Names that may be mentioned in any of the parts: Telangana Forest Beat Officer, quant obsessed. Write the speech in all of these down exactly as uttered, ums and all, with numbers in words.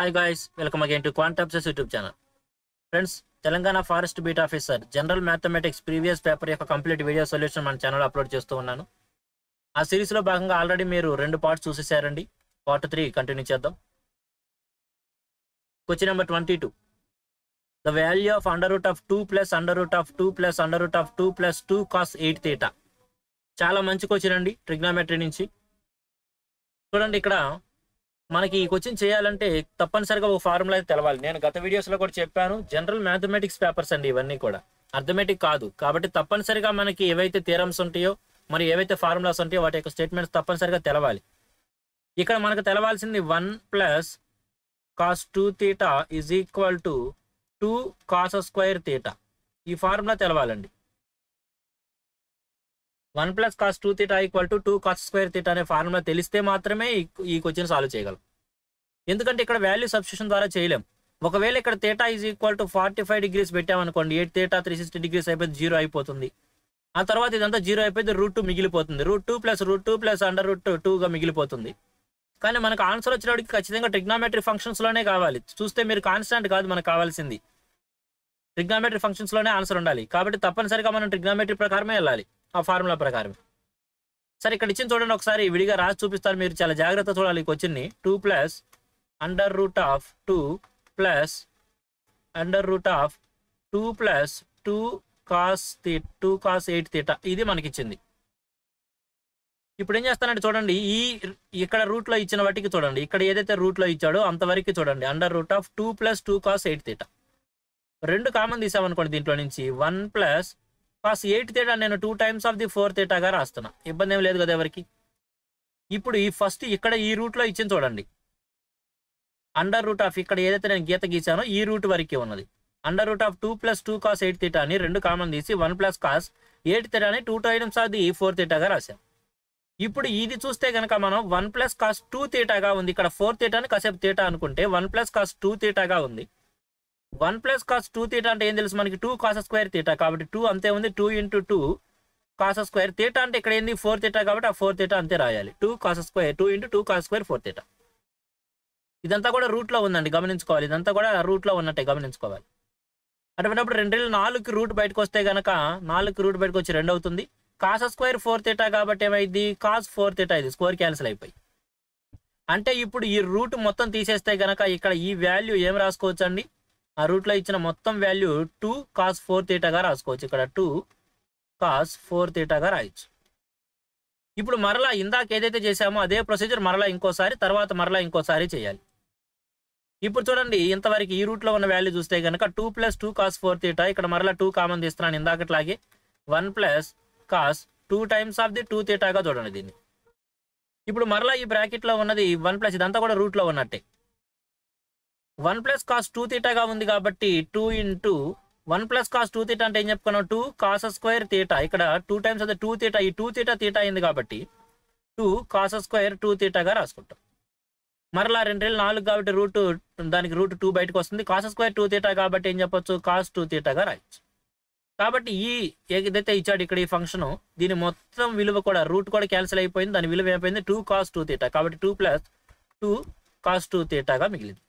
Hi guys, welcome again to Quant Obsessed YouTube channel. Friends, Telangana Forest Beat Officer, General Mathematics previous paper యొక్క complete video solution మన channel upload చేస్తూ ఉన్నాను. ఆ series లో భాగంగా already మీరు రెండు పార్ట్స్ చూసేశారండి. పార్ట్ three కంటిన్యూ చేద్దాం. Question number twenty-two. The value of under root of two plus under root of two plus under root of two plus two cos eight theta. చాలా మంచి question అండి trigonometry నుంచి. చూడండి ఇక్కడ మనకి question చేయాలంటే తప్పనిసరిగా ఒక ఫార్ములా అయితే తెలవాలి. నేను గత వీడియోస్ లో కూడా చెప్పాను, జనరల్ మ్యాథమెటిక్స్ పేపర్స్ అండి ఇవన్నీ కూడా, అర్థమెటిక్ కాదు. కాబట్టి తప్పనిసరిగా మనకి ఏవైతే థియరమ్స్ ఉంటాయో మరి ఏవైతే ఫార్ములాస్ ఉంటాయో వాటి యొక్క స్టేట్మెంట్స్ తప్పనిసరిగా తెలవాలి. ఇక్కడ మనకు తెలవాల్సింది one plus cos two theta is equal to two cos square theta. ఈ ఫార్ములా తెలవాలండి. One plus cos two theta equal to two cos square theta అనే ఫార్ములా తెలిస్తే మాత్రమే ఈ క్వశ్చన్ సాల్వ్ చేయగలం. ఎందుకంటే ఇక్కడ వాల్యూ సబ్స్టిట్యూషన్ ద్వారా చేయలేం. ఒకవేళ ఇక్కడ theta is equal to forty five degrees పెట్టామనుకోండి, eight theta three sixty degrees అయిపోతే జీరో అయిపోతుంది. ఆ తర్వాత ఇదంతా జీరో అయిపోతే రూట్ టూ మిగిలిపోతుంది. Root two plus root two plus under root two టూగా మిగిలిపోతుంది. కానీ మనకు ఆన్సర్ వచ్చేటికి ఖచ్చితంగా ట్రిగ్నోమెట్రీ ఫంక్షన్స్లోనే కావాలి. చూస్తే మీరు కాన్స్టాంట్ కాదు, మనకు కావాల్సింది ట్రిగ్నోమెట్రీ ఫంక్షన్స్లోనే ఆన్సర్ ఉండాలి. కాబట్టి తప్పనిసరిగా మనం ట్రిగ్నోమెట్రీ ప్రకారమే వెళ్ళాలి, ఆ ఫార్ములా ప్రకారం. సరే ఇక్కడ ఇచ్చిన చూడండి, ఒకసారి విడిగా రాసి చూపిస్తారు, మీరు చాలా జాగ్రత్త చూడాలి. క్వశ్చన్ని two plus under root of two plus under root of two plus two cos థీ టూ కాస్ ఎయిట్ థీటా ఇది మనకిచ్చింది. ఇప్పుడు ఏం చేస్తానంటే చూడండి, ఈ ఇక్కడ రూట్లో ఇచ్చిన వాటికి చూడండి, ఇక్కడ ఏదైతే రూట్లో ఇచ్చాడో అంతవరకు చూడండి. Under root of two plus two cos eight theta రెండు కామన్ తీసామనుకోండి. దీంట్లో నుంచి one plus cos eight theta నేను two times of the four తేటాగా రాస్తున్నా, ఇబ్బంది ఏం లేదు కదా ఎవరికి. ఇప్పుడు ఈ ఫస్ట్ ఇక్కడ ఈ రూట్లో ఇచ్చింది చూడండి, అండర్ రూట్ ఆఫ్ ఇక్కడ ఏదైతే నేను గీత గీసానో ఈ రూట్ వరకే ఉన్నది. Under root of two plus two cos eight theta అని రెండు కామన్ తీసి వన్ ప్లస్ కాస్ ఎయిట్ తేటాని two times of the four తేటాగా రాశాం. ఇప్పుడు ఇది చూస్తే కనుక మనం వన్ ప్లస్ కాస్ టూ తేటాగా ఉంది, ఇక్కడ ఫోర్ తేటాని కాసేపు తేటా అనుకుంటే వన్ ప్లస్ కాస్ టూ తేటాగా ఉంది. One plus cos two theta అంటే ఏం తెలుసు మనకి, టూ కాస స్క్వేర్ తీటా. కాబట్టి టూ అంతే ఉంది, two into two cos square theta అంటే ఇక్కడ ఏంది ఫోర్ తీటా, కాబట్టి ఆ ఫోర్ తీటా అంతే రాయాలి. Two cos square two into two cos square four theta. ఇదంతా కూడా రూట్లో ఉందండి, గమనించుకోవాలి. ఇదంతా కూడా రూట్లో ఉన్నట్టే గమనించుకోవాలి. అటువంటిప్పుడు రెండు నాలుగు రూట్ బయటకు వస్తే కనుక నాలుగు రూట్ బయటకు వచ్చి రెండు అవుతుంది. కాస స్క్వేర్ ఫోర్ తీటా కాబట్టి ఏమైంది కాస్ ఫోర్ తీటా, ఇది స్క్వేర్ క్యాన్సిల్ అయిపోయి. అంటే ఇప్పుడు ఈ రూట్ మొత్తం తీసేస్తే కనుక ఇక్కడ ఈ వాల్యూ ఏం రాసుకోవచ్చు అండి, ఆ రూట్లో ఇచ్చిన మొత్తం వాల్యూ టూ కాస్ ఫోర్ తీటాగా రాసుకోవచ్చు. ఇక్కడ టూ కాస్ ఫోర్ తీటాగా రాయొచ్చు. ఇప్పుడు మరలా ఇందాక ఏదైతే చేసామో అదే ప్రొసీజర్ మరలా ఇంకోసారి, తర్వాత మరలా ఇంకోసారి చేయాలి. ఇప్పుడు చూడండి, ఇంతవరకు ఈ రూట్లో ఉన్న వాల్యూ చూస్తే కనుక two plus two cos four theta, ఇక్కడ మరలా టూ కామన్ తీస్తున్నాను ఇందాకట్లాగే, one plus cos two times of the two తీటాగా చూడండి దీన్ని. ఇప్పుడు మరలా ఈ బ్రాకెట్లో ఉన్నది వన్ ప్లస్, ఇదంతా కూడా రూట్లో ఉన్నట్టే. వన్ ప్లస్ కాస్ టూ తీటాగా ఉంది కాబట్టి two into one plus cos two theta అంటే ఏం చెప్పుకున్నాం, టూ కాస స్క్వేర్ తీటా. ఇక్కడ టూ టైమ్స్ అదే టూ తీటా, ఈ టూ తీటా తీటా అయింది కాబట్టి టూ కాస స్క్వేర్ టూ తీటాగా రాసుకుంటాం. మరలా రెండు వేల నాలుగు కాబట్టి రూట్ దానికి రూట్ టూ బయటకు వస్తుంది. కాస స్క్వేర్ టూ తీటా కాబట్టి ఏం చెప్పొచ్చు, కాస్ టూ తీటాగా రాయొచ్చు. కాబట్టి ఈ ఏదైతే ఇచ్చాడు ఇక్కడ ఈ ఫంక్షను, దీని మొత్తం విలువ కూడా రూట్ కూడా క్యాన్సిల్ అయిపోయింది, దాని విలువ ఏమైపోయింది టూ కాస్ టూ తీటా. కాబట్టి two plus two cos two తీటాగా మిగిలింది.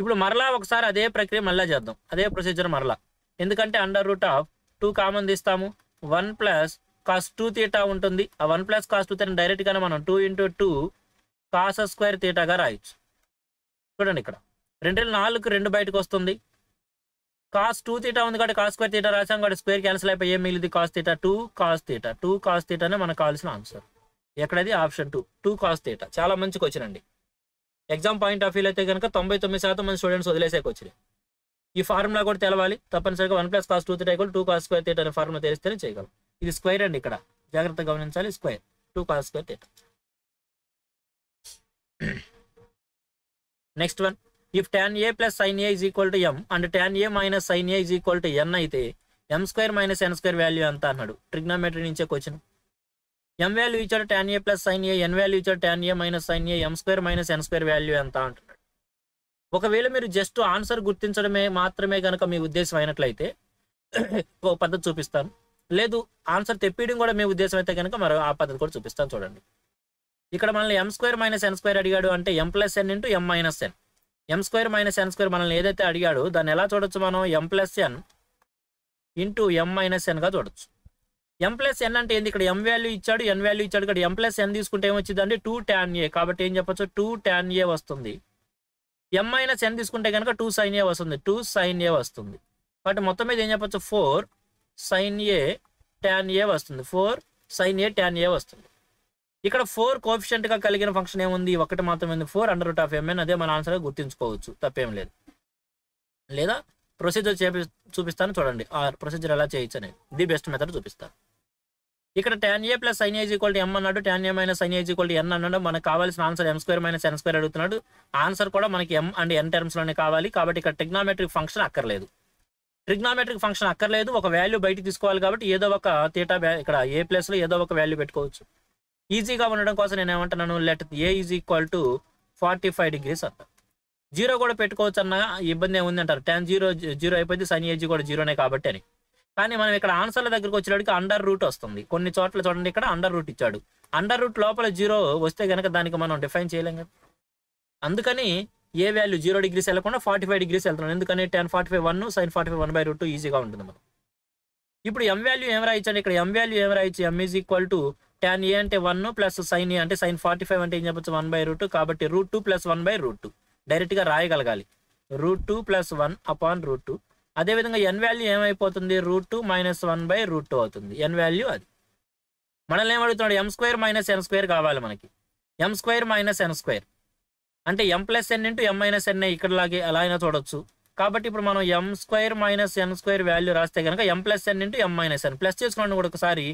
ఇప్పుడు మరలా ఒకసారి అదే ప్రక్రియ మళ్ళీ చేద్దాం, అదే ప్రొసీజర్ మరలా. ఎందుకంటే under root of two common తీస్తాము, one plus cos two theta ఉంటుంది. ఆ one plus cos two theta డైరెక్ట్గానే మనం two into two cos square తీటాగా రాయొచ్చు. చూడండి ఇక్కడ రెండు నాలుగు రెండు బయటకు వస్తుంది, కాస్ టూ తీటా ఉంది కాబట్టి కాస్ స్క్వేర్ తీటా రాసాం కాబట్టి స్క్వేర్ క్యాన్సిల్ అయిపోయి ఏం మిగిలింది cos theta, two cos theta. Two cos తీటానే మనకు కావాల్సిన ఆన్సర్. ఎక్కడది option two, two cos theta. చాలా మంచిగా వచ్చినండి. ఎగ్జామ్ పాయింట్ ఆఫ్ వ్యూలో అయితే కనుక తొంభై తొమ్మిది శాతం మంది స్టూడెంట్స్ వదిలేసాక వచ్చారు. ఈ ఫార్ములా కూడా తెలవాలి తప్పనిసరిగా, one plus cos two theta equal two cos square theta అనే ఫార్ములా తెలిస్తేనే చేయగలం. ఇది స్క్వేర్ అండి, ఇక్కడ జాగ్రత్తగా గమనించాలి, square two cos square theta. Next one, if tan A plus sin A is equal to M and tan A minus sin A is equal to N అయితే M square minus N square value ఎంత అన్నాడు. Trigonometry నుంచే question. M value ఇచ్చాడు tan A plus sin A, N value ఇచ్చాడు tan A minus sin A, M square minus N square value ఎంత అంటున్నాడు. ఒకవేళ మీరు జస్ట్ ఆన్సర్ గుర్తించడమే మాత్రమే కనుక మీ ఉద్దేశం అయినట్లయితే ఒక పద్ధతి చూపిస్తాను, లేదు ఆన్సర్ తెప్పడం కూడా మీ ఉద్దేశం అయితే కనుక మరో ఆ పద్ధతి కూడా చూపిస్తాను. చూడండి ఇక్కడ మనల్ని M square minus N square అడిగాడు అంటే M plus N into M minus N. m square minus n square మనల్ని ఏదైతే అడిగాడో దాన్ని ఎలా చూడొచ్చు మనం m plus n into m minus n గా చూడొచ్చు m plus n అంటే ఏంది ఇక్కడ m వాల్యూ ఇచ్చాడు n వాల్యూ ఇచ్చాడు ఇక్కడ m plus n తీసుకుంటే ఏమొచ్చిదండి two tan a కాబట్టి ఏం చెప్పొచ్చు two tan a వస్తుంది m minus n తీసుకుంటే గనుక two sin a వస్తుంది two sin a వస్తుంది కాబట్టి మొత్తం మీద ఏం చెప్పొచ్చు four sin a tan a వస్తుంది four sin a tan a వస్తుంది ఇక్కడ four కోఎఫిషియెంట్ గా కలిగిన ఫంక్షన్ ఏముంది ఒకటి మాత్రమే ఉంది four under root of mn అదే మన ఆన్సర్ గా గుర్తించుకోవచ్చు తప్పేం లేదు లేదా ప్రొసీజర్ చేపి చూపిస్తాను చూడండి ఆ ప్రొసీజర్ ఎలా చేయొచ్చని ది బెస్ట్ మెథడ్ చూపిస్తాను ఇక్కడ tan a + sin a = m అన్నాడు tan a - sin a = n అన్నాడు మనకు కావాల్సిన ఆన్సర్ m² - n² అడుగుతున్నాడు ఆన్సర్ కూడా మనకి m and n టర్మ్స్ లోనే కావాలి కాబట్టి ఇక్కడ ట్రిగ్నోమెట్రిక్ ఫంక్షన్ అక్కర్లేదు ట్రిగ్నోమెట్రిక్ ఫంక్షన్ అక్కర్లేదు ఒక వాల్యూ బయటికి తీసుకోవాలి కాబట్టి ఏదో ఒక తీటా ఇక్కడ a ప్లస్ లో ఏదో ఒక వాల్యూ పెట్టుకోవచ్చు ఈజీగా ఉండడం కోసం నేను ఏమంటున్నాను let a is equal to forty five degrees అంట జీరో కూడా పెట్టుకోవచ్చు అన్న ఇబ్బంది ఏముంది అంటారు టెన్ జీరో జీరో అయిపోయింది సైన్ ఏజీ కూడా జీరోనే కాబట్టి అని కానీ మనం ఇక్కడ ఆన్సర్ల దగ్గరకు వచ్చేటికి అండర్ రూట్ వస్తుంది కొన్ని చోట్ల చూడండి ఇక్కడ అండర్ రూట్ ఇచ్చాడు అండర్ రూట్ లోపల జీరో వస్తే కనుక దానికి మనం డిఫైన్ చేయలేం కదా అందుకని ఏ వాల్యూ జీరో డిగ్రీస్ వెళ్ళకుండా ఫార్టీ ఫైవ్ డిగ్రీస్ వెళ్తున్నాం ఎందుకని tan forty five one sin forty five one by root ఈజీగా ఉంటుంది మనం ఇప్పుడు m వాల్యూ ఏం రాయించండి ఇక్కడ m వాల్యూ ఏం రాయించి m is equal to tan a అంటే వన్ ప్లస్ సైన్ ఏ అంటే సైన్ ఫార్టీ ఫైవ్ అంటే ఏం చెప్పచ్చు వన్ బై రూట్ కాబట్టి root two plus one by root two డైరెక్ట్గా రాయగలగాలి root two plus one upon root two అదేవిధంగా ఎన్ వాల్యూ ఏమైపోతుంది root two minus one by root two అవుతుంది ఎన్ వాల్యూ అది మనల్ని ఏమడుగుతున్నాడు M square minus N square కావాలి మనకి M square minus N square అంటే M plus N into M minus N ఇక్కడలాగే ఎలా అయినా చూడొచ్చు కాబట్టి ఇప్పుడు మనం M square minus N square value రాస్తే కనుక M plus N into M minus N plus చేసుకోండి కూడా ఒకసారి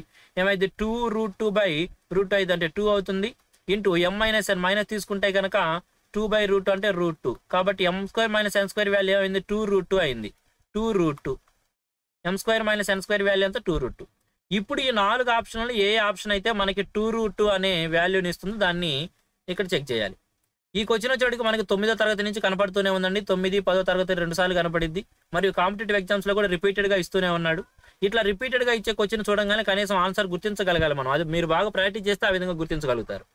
ఏమైంది two root two by root ఐదు అంటే టూ అవుతుంది into M minus N minus తీసుకుంటే కనుక టూ బై రూట్ అంటే రూట్ టూ కాబట్టి M square minus N square value ఏమైంది టూ రూట్ టూ అయింది two root two M square minus N square value అంతా టూ రూట్ టూ ఇప్పుడు ఈ నాలుగు ఆప్షన్లు ఏ ఆప్షన్ అయితే మనకి టూ రూట్ టూ అనే వాల్యూని ఇస్తుందో దాన్ని ఇక్కడ చెక్ చేయాలి ఈ క్వశ్చన్ వచ్చేటికి మనకి తొమ్మిదో తరగతి నుంచి కనపడుతూనే ఉందండి తొమ్మిది పదో తరగతి రెండు సార్లు కనపడింది మరియు కాంపిటేటివ్ ఎగ్జామ్స్లో కూడా రిపీటెడ్గా ఇస్తూనే ఉన్నాడు ఇట్లా రిపీటెడ్గా ఇచ్చే క్వశ్చన్ చూడగానే కనీసం ఆన్సర్ గుర్తించగలగాలి మనం అది మీరు బాగా ప్రాక్టీస్ చేస్తే ఆ విధంగా గుర్తించగలుగుతారు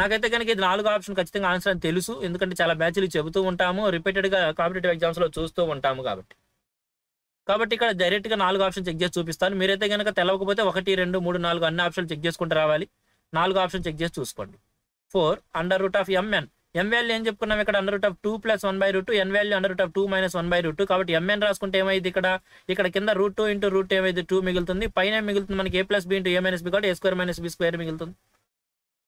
నాకైతే కనుక ఇది నాలుగో ఆప్షన్ ఖచ్చితంగా ఆన్సర్ అని తెలుసు ఎందుకంటే చాలా బ్యాచ్లు చెబుతూ ఉంటాము రిపీటెడ్గా కాంపిటేటివ్ ఎగ్జామ్స్లో చూస్తూ ఉంటాము కాబట్టి కాబట్టి ఇక్కడ డైరెక్ట్గా నాలుగు ఆప్షన్ చెక్ చేసి చూపిస్తాను మీరైతే కనుక తెలవకపోతే ఒకటి రెండు మూడు నాలుగు అన్ని ఆప్షన్లు చెక్ చేసుకుంటూ రావాలి నాలుగు ఆప్షన్ చెక్ చేసి చూసుకోండి four under root of M N M value ఏం చెప్పుకున్నాం ఇక్కడ under root of two plus one by root two N value under root of two minus one by root two కాబట్టి ఎంఎన్ రాసుకుంటే ఏమైంది ఇక్కడ ఇక్కడ కింద రూట్ టూ ఇంటూ రూట్ ఏమైంది టూ మిగులుతుంది పైన మిగులుతుంది మనకి A plus B into A minus B కాబట్టి A square minus B square మిగులుతుంది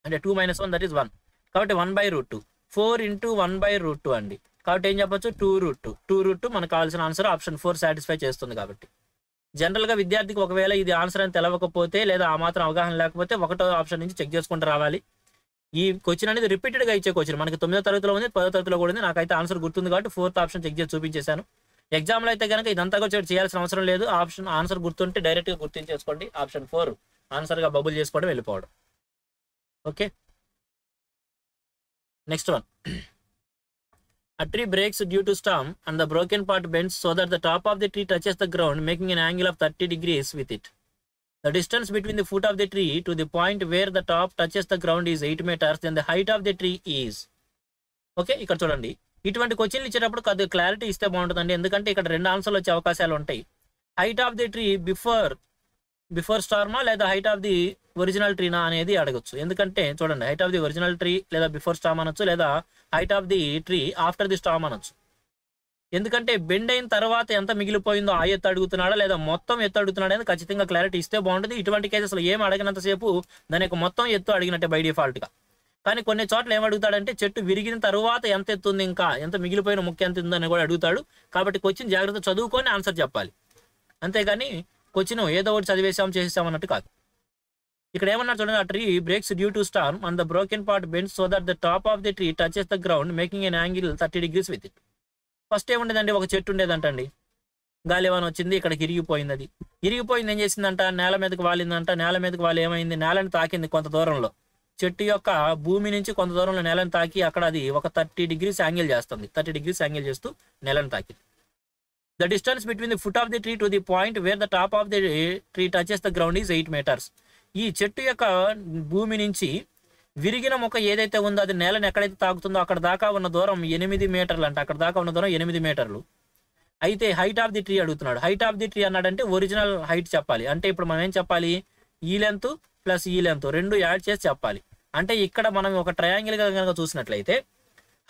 అంటే two minus one that is one కాబట్టి one by root two four into one by root two అండి కాబట్టి ఏం చెప్పొచ్చు two root two two root two మనకు కావాల్సిన ఆన్సర్ ఆప్షన్ ఫోర్ సాటిస్ఫై చేస్తుంది కాబట్టి జనరల్గా విద్యార్థికి ఒకవేళ ఇది ఆన్సర్ అని తెలవకపోతే లేదా ఆ మాత్రం అవగాహన లేకపోతే ఒకటో ఆప్షన్ నుంచి చెక్ చేసుకుంటూ రావాలి ఈ క్వశ్చన్ అనేది రిపీటెడ్గా ఇచ్చే క్వశ్చన్ మనకి తొమ్మిదో తరగతిలో ఉంది పదో తరగతిలో కూడా ఉంది నాకైతే ఆన్సర్ గుర్తుంది కాబట్టి ఫోర్త్ ఆప్షన్ చెక్ చేసి చూపించేశాను ఎగ్జామ్లో అయితే కనుక ఇదంతా కూడా చేయాల్సిన అవసరం లేదు ఆప్షన్ ఆన్సర్ గుర్తుంటే డైరెక్ట్గా గుర్తించేసుకోండి ఆప్షన్ ఫోర్ ఆన్సర్గా బబుల్ చేసుకోవడం వెళ్ళిపోవడం okay next one a tree breaks due to storm and the broken part bends so that the top of the tree touches the ground making an angle of thirty degrees with it The distance between the foot of the tree to the point where the top touches the ground is eight meters. Then the height of the tree is. Okay ఇక్కడ చూడండి ఇటువంటి క్వశ్చన్లు ఇచ్చేటప్పుడు కొద్దిగా clarity ఇస్తే బాగుంటుందండి ఎందుకంటే ఇక్కడ రెండు ఆన్సర్లు వచ్చే అవకాశాలు ఉంటాయి height of the tree before before స్టార్మా లేదా హైట్ ఆఫ్ ది ఒరిజినల్ ట్రీనా అనేది అడగచ్చు ఎందుకంటే చూడండి height of the original tree లేదా బిఫోర్ స్టార్మ్ అనొచ్చు లేదా height of the tree after the storm అనొచ్చు ఎందుకంటే బెండ్ అయిన తర్వాత ఎంత మిగిలిపోయిందో ఆ ఎత్తు అడుగుతున్నాడా లేదా మొత్తం ఎత్తు అడుగుతున్నాడా అనేది ఖచ్చితంగా క్లారిటీ ఇస్తే బాగుంటుంది ఇటువంటి కేసెస్లో ఏం అడగనంతసేపు దాని యొక్క మొత్తం ఎత్తు అడిగినట్టే బై డిఫాల్ట్గా కానీ కొన్ని చోట్ల ఏం అడుగుతాడంటే చెట్టు విరిగిన తర్వాత ఎంత ఎత్తుంది ఇంకా ఎంత మిగిలిపోయిన ముఖ్య ఎంత ఉందని కూడా అడుగుతాడు కాబట్టి క్వశ్చన్ జాగ్రత్త చదువుకొని ఆన్సర్ చెప్పాలి అంతేగాని క్వశ్చన్ ఏదో ఒకటి చదివేసాం చేసేసాం అన్నట్టు కాదు ఇక్కడ ఏమన్నా చూడండి ఆ tree breaks due to storm and the broken part bends so that the top of the tree touches the ground making an angle thirty degrees with it first ఏముండేదండి ఒక చెట్టు ఉండేదంటండి గాలివాన వచ్చింది ఇక్కడికి ఇరిగిపోయింది అది ఇరిగిపోయింది ఏం చేసిందంట నేల మీదకి వాలిందంట నేల మీదకి వాలి ఏమైంది నేలని తాకింది కొంత దూరంలో చెట్టు యొక్క భూమి నుంచి కొంత దూరంలో నేలని తాకి అక్కడ అది ఒక థర్టీ డిగ్రీస్ యాంగిల్ చేస్తుంది థర్టీ డిగ్రీస్ యాంగిల్ చేస్తూ నేలని తాకింది the distance between the foot of the tree to the point where the top of the tree touches the ground is eight metres ఈ చెట్టు యొక్క భూమి నుంచి విరిగిన మొక్క ఏదైతే ఉందో అది నేలని ఎక్కడైతే తాకుతుందో అక్కడ దాకా ఉన్న దూరం ఎనిమిది మీటర్లు అంట. అక్కడ దాకా ఉన్న దూరం ఎనిమిది మీటర్లు. అయితే హైట్ ఆఫ్ ది ట్రీ అడుగుతున్నాడు. హైట్ ఆఫ్ ది ట్రీ అన్నాడంటే ఒరిజినల్ హైట్ చెప్పాలి. అంటే ఇప్పుడు మనం ఏం చెప్పాలి, ఈ లెంత్ ప్లస్ ఈ లెంత్ రెండు యాడ్ చేసి చెప్పాలి. అంటే ఇక్కడ మనం ఒక ట్రయాంగిల్గా కనుక చూసినట్లయితే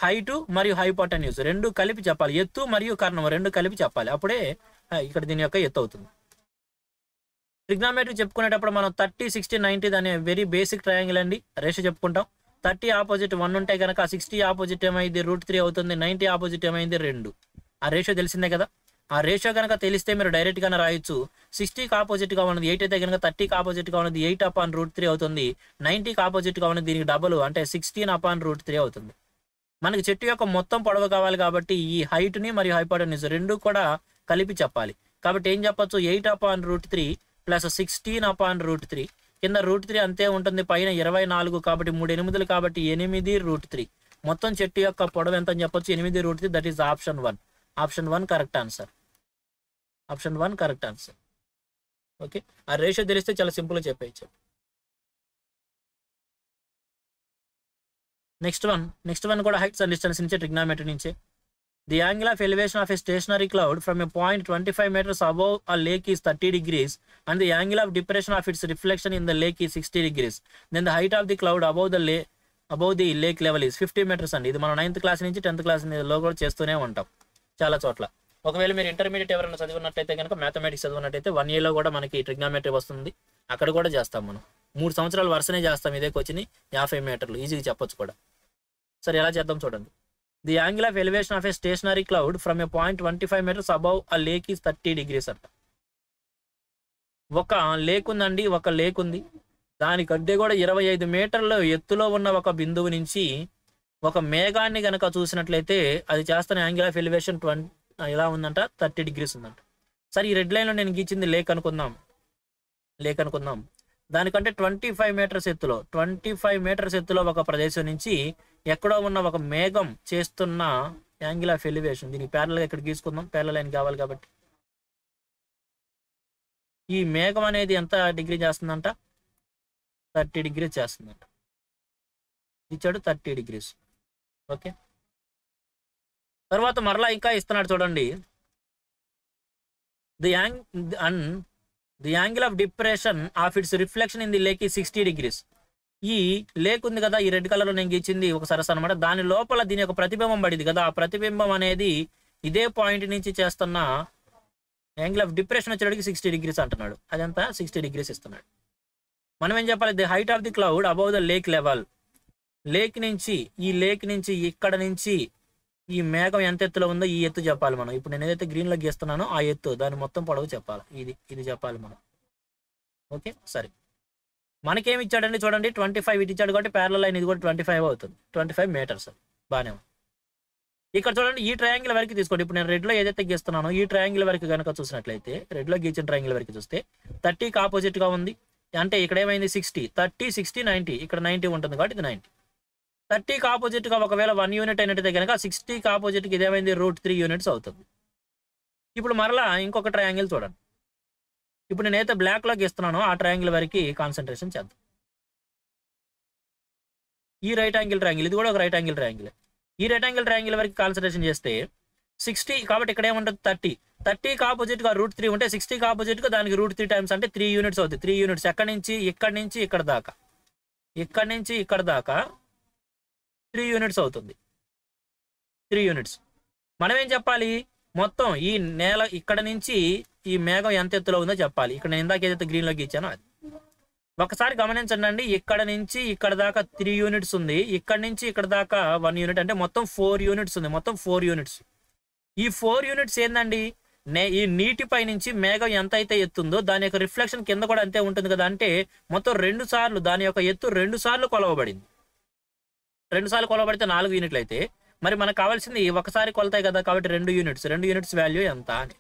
హైటు మరియు హైపోటెన్యూస్ రెండు కలిపి చెప్పాలి, ఎత్తు మరియు కర్ణం రెండు కలిపి చెప్పాలి. అప్పుడే ఇక్కడ దీని యొక్క ఎత్తు అవుతుంది. ట్రిగ్నామెట్రీ చెప్పుకునేటప్పుడు మనం థర్టీ సిక్స్టీ నైన్టీ అనే వెరీ బేసిక్ ట్రయాంగిల్ అండి రేషియో చెప్పుకుంటాం. థర్టీ ఆపోజిట్ వన్ ఉంటే కనుక సిక్స్టీ ఆపోజిట్ ఏమైంది రూట్ త్రీ అవుతుంది, నైన్టీ ఆపోజిట్ ఏమైంది రెండు. ఆ రేషియో తెలిసిందే కదా. ఆ రేషియో కనుక తెలిస్తే మీరు డైరెక్ట్గానే రాయొచ్చు. సిక్స్టీకి ఆపోజిట్గా ఉన్నది ఎయిట్ అయితే కనుక థర్టీకి ఆపోజిట్గా ఉన్నది ఎయిట్ అపాన్ రూట్ త్రీ అవుతుంది, నైన్టీకి ఆపోజిట్గా ఉన్నది దీనికి డబుల్ అంటే సిక్స్టీన్ అపాన్ రూట్ త్రీ అవుతుంది. మనకి చెట్టు యొక్క మొత్తం పొడవు కావాలి కాబట్టి ఈ హైట్ని మరియు హైపోటెన్యూస్ రెండు కూడా కలిపి చెప్పాలి. కాబట్టి ఏం చెప్పచ్చు, eight upon root three plus sixteen upon root three. కింద రూట్ త్రీ అంతే ఉంటుంది, పైన ఇరవై నాలుగు కాబట్టి మూడు ఎనిమిదిలు కాబట్టి ఎనిమిది రూట్ త్రీ. మొత్తం చెట్టు యొక్క పొడవు ఎంత అని చెప్పొచ్చు, ఎనిమిది root three. That is option one. Option one correct answer. Option one correct answer. Okay, ఆ రేషియో తెలిస్తే చాలా సింపుల్గా చెప్పేయచ్చు. నెక్స్ట్ వన్ నెక్స్ట్ వన్ కూడా హైట్స్ అండ్ డిస్టెన్స్ నుంచే, ట్రిగ్నామెట్రీ నుంచే. The angle of elevation of a stationary cloud from a point twenty five metres above a lake is thirty degrees and the angle of depression of its reflection in the lake is sixty degrees. Then the height of the cloud above the lay above the lake level is fifty metres అండి. ఇది మనం ninth class నుంచి tenth class లో కూడా చేస్తూనే ఉంటాం చాలా చోట్ల. ఒకవేళ మీరు ఇంటర్మీడియట్ ఎవరైనా చదివినట్టయితే కనుక మ్యాథమెటిక్స్ చదివినట్టయితే వన్ ఇయర్లో కూడా మనకి ట్రిగ్నామెట్రీ వస్తుంది, అక్కడ కూడా చేస్తాం. మనం మూడు సంవత్సరాలు వరుసనే చేస్తాం ఇదే క్వశ్చన్. యాభై మీటర్లు ఈజీగా చెప్పొచ్చు కూడా. సరే ఎలా చేద్దాం చూడండి. The angle of elevation of a stationary cloud from a point twenty five metres above a lake is thirty degrees అంట. ఒక లేక్ ఉందండి, ఒక లేక్ ఉంది. దానికంటే కూడా ఇరవై ఐదు మీటర్ల ఎత్తులో ఉన్న ఒక బిందువు నుంచి ఒక మేఘాన్ని కనుక చూసినట్లయితే అది చేస్తున్న యాంగిల్ ఆఫ్ ఎలివేషన్ ట్వంటీ ఎలా ఉందంట, థర్టీ డిగ్రీస్ ఉందంట. సరే ఈ రెడ్ లైన్లో నేను గీచింది లేక్ అనుకుందాం లేక్ అనుకుందాం దానికంటే ట్వంటీ ఫైవ్ మీటర్స్ ఎత్తులో ట్వంటీ ఫైవ్ మీటర్స్ ఎత్తులో ఒక ప్రదేశం నుంచి ఎక్కడో ఉన్న ఒక మేఘం చేస్తున్న యాంగిల్ ఆఫ్ ఎలివేషన్, దీనికి ప్యారల్గా ఇక్కడ గీసుకుందాం, ప్యారల్ లైన్ కావాలి కాబట్టి. ఈ మేఘం అనేది ఎంత డిగ్రీ చేస్తుందంట, థర్టీ డిగ్రీస్ చేస్తుందంట. ఇచ్చాడు థర్టీ డిగ్రీస్. ఓకే, తర్వాత మరలా ఇంకా ఇస్తున్నాడు చూడండి. The ang and the angle of depression of its reflection in the lake is sixty degrees. ఈ లేక్ ఉంది కదా, ఈ రెడ్ కలర్లో నేను గీచింది ఒక సరస్సు అనమాట. దాని లోపల దీని యొక్క ప్రతిబింబం పడింది కదా, ఆ ప్రతిబింబం అనేది ఇదే పాయింట్ నుంచి చేస్తున్న యాంగిల్ ఆఫ్ డిప్రెషన్ వచ్చేటికి సిక్స్టీ డిగ్రీస్ అంటున్నాడు. అదంతా సిక్స్టీ డిగ్రీస్ ఇస్తున్నాడు. మనం ఏం చెప్పాలి, the height of the cloud above the lake level. Lake నుంచి ఈ లేక్ నుంచి ఇక్కడ నుంచి ఈ మేఘం ఎంత ఎత్తులో ఉందో ఈ ఎత్తు చెప్పాలి మనం. ఇప్పుడు నేను ఏదైతే గ్రీన్లో గీస్తున్నానో ఆ ఎత్తు, దాని మొత్తం పొడవు చెప్పాలి. ఇది ఇది చెప్పాలి మనం. ఓకే, సరే మనకేమి ఇచ్చాడండి చూడండి, ట్వంటీ ఫైవ్ ఇటు ఇచ్చాడు కాబట్టి ప్యారలల్ లైన్ ఇది కూడా ట్వంటీ ఫైవ్ అవుతుంది, ట్వంటీ ఫైవ్ మీటర్స్. బాగానే ఇక్కడ చూడండి ఈ ట్రయాంగిల్ వరకు తీసుకోండి. ఇప్పుడు నేను రెడ్లో ఏదైతే గీస్తున్నానో ఈ ట్రయాంగిల్ వరకు కనుక చూసినట్లయితే, రెడ్లో గీచిన ట్రయాంగిల్ వరకు చూస్తే థర్టీకి ఆపోజిట్గా ఉంది. అంటే ఇక్కడ ఏమైంది, సిక్స్టీ థర్టీ సిక్స్టీ నైంటీ ఇక్కడ నైంటీ ఉంటుంది కాబట్టి ఇది నైంటీ. థర్టీకి ఆపోజిట్గా ఒకవేళ వన్ యూనిట్ అయినట్టయితే కనుక సిక్స్టీకి ఆపోజిట్కి ఇదేమైంది రూట్ త్రీ యూనిట్స్ అవుతుంది. ఇప్పుడు మరలా ఇంకొక ట్రయాంగిల్ చూడండి. ఇప్పుడు నేనైతే బ్లాక్లోకి ఇస్తున్నానో ఆ ట్రయాంగిల్ వరకు కాన్సన్ట్రేషన్ చేద్దాం. ఈ రైట్ యాంగిల్ ట్రయాంగిల్, ఇది కూడా ఒక రైట్ యాంగిల్ ట్రయాంగిల్. ఈ రైట్ యాంగిల్ ట్రయాంగిల్ వరకు కాన్సన్ట్రేషన్ చేస్తే సిక్స్టీ కాబట్టి ఇక్కడ ఏముంటుంది థర్టీ. థర్టీకి ఆపోజిట్గా రూట్ త్రీ ఉంటే సిక్స్టీకి ఆపోజిట్గా దానికి రూట్ త్రీ టైమ్స్ అంటే త్రీ యూనిట్స్ అవుతుంది. త్రీ యూనిట్స్ ఎక్కడి నుంచి ఇక్కడి నుంచి ఇక్కడ దాకా ఇక్కడి నుంచి ఇక్కడ దాకా త్రీ యూనిట్స్ అవుతుంది. త్రీ యూనిట్స్ మనం ఏం చెప్పాలి, మొత్తం ఈ నేల ఇక్కడ నుంచి ఈ మేఘం ఎంత ఎత్తులో ఉందో చెప్పాలి. ఇక్కడ నేను ఇందాక ఏదైతే గ్రీన్లో గీచానో అది ఒకసారి గమనించండి అండి. ఇక్కడ నుంచి ఇక్కడ దాకా త్రీ యూనిట్స్ ఉంది, ఇక్కడ నుంచి ఇక్కడ దాకా వన్ యూనిట్, అంటే మొత్తం ఫోర్ యూనిట్స్ ఉంది. మొత్తం ఫోర్ యూనిట్స్. ఈ ఫోర్ యూనిట్స్ ఏందండి, నే ఈ నీటిపై నుంచి మేఘం ఎంత అయితే ఎత్తుందో దాని యొక్క రిఫ్లెక్షన్ కింద కూడా అంతే ఉంటుంది కదా. అంటే మొత్తం రెండు సార్లు దాని యొక్క ఎత్తు రెండు సార్లు కొలవబడింది. రెండు సార్లు కొలవబడితే నాలుగు యూనిట్లు అయితే మరి మనకు కావాల్సింది ఒకసారి కొలతాయి కదా, కాబట్టి రెండు యూనిట్స్. రెండు యూనిట్స్ వాల్యూ ఎంత అని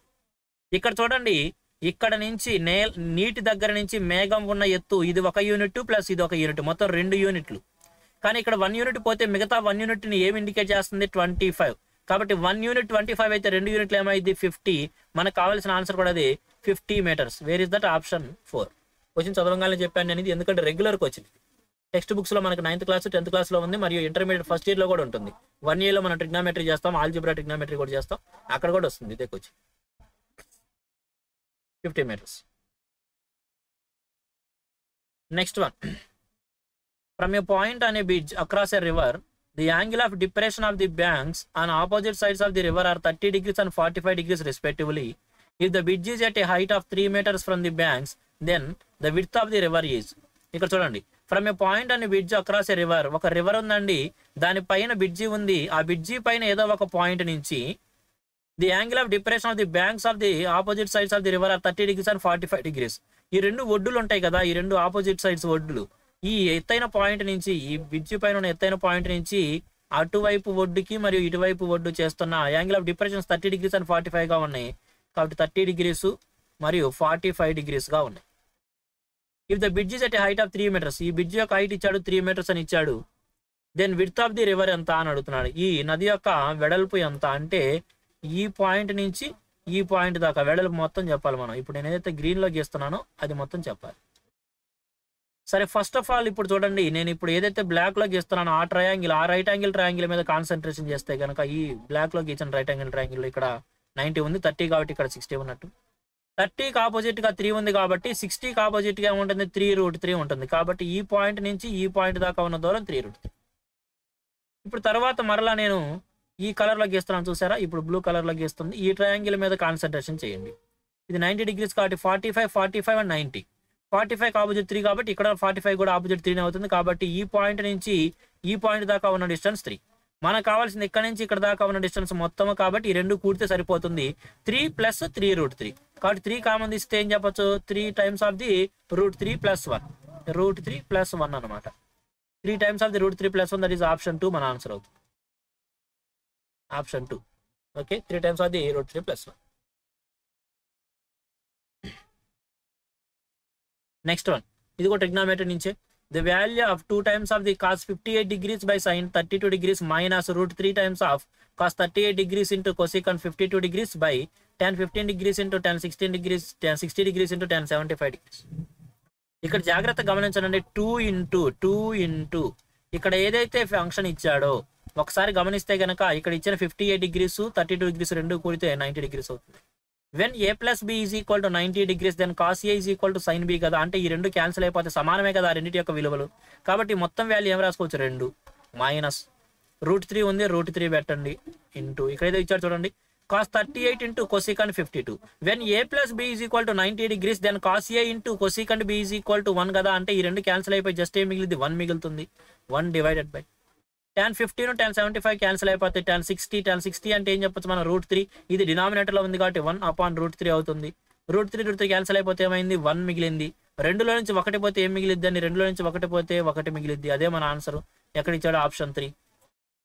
ఇక్కడ చూడండి. ఇక్కడ నుంచి నే నీటి దగ్గర నుంచి మేఘం ఉన్న ఎత్తు ఇది ఒక యూనిట్ ప్లస్ ఇది ఒక యూనిట్, మొత్తం రెండు యూనిట్లు. కానీ ఇక్కడ వన్ యూనిట్ పోతే మిగతా వన్ యూనిట్ని ఏమి ఇండికేట్ చేస్తుంది, ట్వంటీ ఫైవ్. కాబట్టి వన్ యూనిట్ ట్వంటీ ఫైవ్ అయితే రెండు యూనిట్లు ఏమైంది ఫిఫ్టీ. మనకు కావాల్సిన ఆన్సర్ కూడా అది fifty metres. Where is that option four. Question చదవంగానే చెప్పాను నేను, ఇది ఎందుకంటే రెగ్యులర్కి వచ్చింది. టెక్స్ట్ బుక్స్ లో మనకు ninth క్లాస్ tenth క్లాస్ లో ఉంది, మరియు ఇంటర్మీడియట్ ఫస్ట్ ఇయర్ లో కూడా ఉంటుంది. వన్ ఇయర్ లో మనం ట్రిగ్నామెట్రీ చేస్తాం, ఆల్జీబ్రా ట్రిగ్నామెట్రీ కూడా చేస్తాం, అక్కడ కూడా వస్తుంది ఇదే coaching. Fifty metres. Next one, from a point on a bridge across a river, the angle of depression of the banks on opposite sides of the river are thirty degrees and forty-five degrees respectively. If the bridge is at a height of three meters from the banks, then the width of the river is. ఇక్కడ చూడండి, from a point and bridge across a river, ఒక river ఉందండి, దానిపైన bridge ఉంది, ఆ bridge పైన ఏదో ఒక పాయింట్ నుంచి the angle of depression of the banks of the opposite sides of the river are thirty degrees and forty five degrees. ఈ రెండు ఒడ్డులు ఉంటాయి కదా, ఈ రెండు ఆపోజిట్ సైడ్స్ ఒడ్డులు, ఈ ఎత్తైన పాయింట్ నుంచి, ఈ బ్రిడ్జ్ పైన ఉన్న ఎత్తైన పాయింట్ నుంచి అటువైపు ఒడ్డుకి మరియు ఇటువైపు ఒడ్డు చేస్తున్న angle of depressions thirty degrees and forty ఫైవ్గా ఉన్నాయి, కాబట్టి థర్టీ డిగ్రీస్ మరియు ఫార్టీ ఫైవ్ డిగ్రీస్గా ఉన్నాయి. If the bridge is at height of three metres, ఈ బ్రిడ్జ్ యొక్క హైట్ ఇచ్చాడు త్రీ మీటర్స్ అని ఇచ్చాడు, then width of the river ఎంత అని అడుగుతున్నాడు, ఈ నది యొక్క వెడల్పు ఎంత అంటే ఈ పాయింట్ నుంచి ఈ పాయింట్ దాకా వెడల్పు మొత్తం చెప్పాలి మనం. ఇప్పుడు నేను ఏదైతే గ్రీన్లో గీస్తున్నానో అది మొత్తం చెప్పాలి. సరే, ఫస్ట్ ఆఫ్ ఆల్ ఇప్పుడు చూడండి, నేను ఇప్పుడు ఏదైతే బ్లాక్లో గీస్తున్నానో ఆ ట్రయాంగిల్, ఆ రైట్ యాంగిల్ ట్రయాంగిల్ మీద కాన్సన్ట్రేషన్ చేస్తే కనుక, ఈ బ్లాక్లో గీచిన రైట్ యాంగిల్ ట్రయాంగిల్లో ఇక్కడ నైంటీ ఉంది, థర్టీ కాబట్టి ఇక్కడ సిక్స్టీ ఉన్నట్టు, థర్టీకి ఆపోజిట్గా త్రీ ఉంది కాబట్టి సిక్స్టీకి ఆపోజిట్గా ఏముంటుంది, త్రీ రూట్ త్రీ ఉంటుంది, కాబట్టి ఈ పాయింట్ నుంచి ఈ పాయింట్ దాకా ఉన్న దూరం త్రీ రూట్ త్రీ. ఇప్పుడు తర్వాత మరలా నేను ఈ కలర్లో గీస్తున్నాను చూసారా, ఇప్పుడు బ్లూ కలర్లో గీస్తుంది, ఈ ట్రయాంగిల్ మీద కాన్సన్ట్రేషన్ చేయండి, ఇది నైంటీ డిగ్రీస్ కాబట్టి forty five forty five and ninety, forty five opposite three కాబట్టి ఇక్కడ ఫార్టీ ఫైవ్ కూడా ఆపోజిట్ త్రీనే అవుతుంది, కాబట్టి ఈ పాయింట్ నుంచి ఈ పాయింట్ దాకా ఉన్న డిస్టెన్స్ త్రీ, మనకు కావాల్సింది ఇక్కడ నుంచి ఇక్కడ దాకా ఉన్న డిస్టెన్స్ మొత్తం, కాబట్టి ఈ రెండు కూడితే సరిపోతుంది, three plus three root three, కాబట్టి త్రీ కామన్ తీస్తే ఏం చెప్పచ్చు, three times of the root three plus one, root three plus one అనమాట, three times of the root three plus one, that is option two మన answer అవుతుంది, option two. Okay, three times of the root three plus one. Next one, ఇది కూడా trigonometry నుంచే, the value of two times of the cos fifty eight degrees by sine thirty two degrees minus root three times of cos thirty eight degrees into cosecant fifty two degrees by tan fifteen degrees into tan sixteen degrees tan sixty degrees into tan seventy five degrees. ఇక్కడ జాగ్రత్త గమనించండి, two into two into ఇక్కడ ఏదైతే function ఇచ్చాడో ఒకసారి గమనిస్తే కనుక, ఇక్కడ ఇచ్చిన fifty eight degrees thirty two degrees రెండు కూడితే నైంటీ డిగ్రీస్ అవుతుంది. When A plus B is equal to ninety degrees then cos A is equal to sine B కదా, అంటే ఈ రెండు క్యాన్సిల్ అయిపోతే సమానమే కదా రెండింటి యొక్క విలువలు, కాబట్టి మొత్తం వాల్యూ ఏం రాసుకోవచ్చు, రెండు మైనస్ రూట్ త్రీ ఉంది రూట్ త్రీ పెట్టండి ఇంటూ ఇక్కడ ఏదో ఇచ్చారు చూడండి cos thirty eight into cosecant fifty two. When A plus B is equal to ninety degrees then cos A into cosecant B is equal to one కదా, అంటే ఈ రెండు క్యాన్సిల్ అయిపోయి జస్ట్ ఏం మిగిలింది వన్ మిగులుతుంది, one divided by tan fifteen tan seventy five cancel అయిపోతాయి, tan sixty tan sixty అంటే ఏం చెప్పచ్చు మనం రూట్ త్రీ, ఇది డినామినేటర్లో ఉంది కాబట్టి వన్ అపాన్ రూట్ త్రీ అవుతుంది, root three root three cancel అయిపోతే ఏమైంది వన్ మిగిలింది, రెండులో నుంచి ఒకటి పోతే ఏం మిగిలిద్ది అని రెండులో నుంచి ఒకటి పోతే ఒకటి మిగిలిద్ది, అదే మన ఆన్సర్. ఎక్కడ ఇచ్చాడు ఆప్షన్ త్రీ.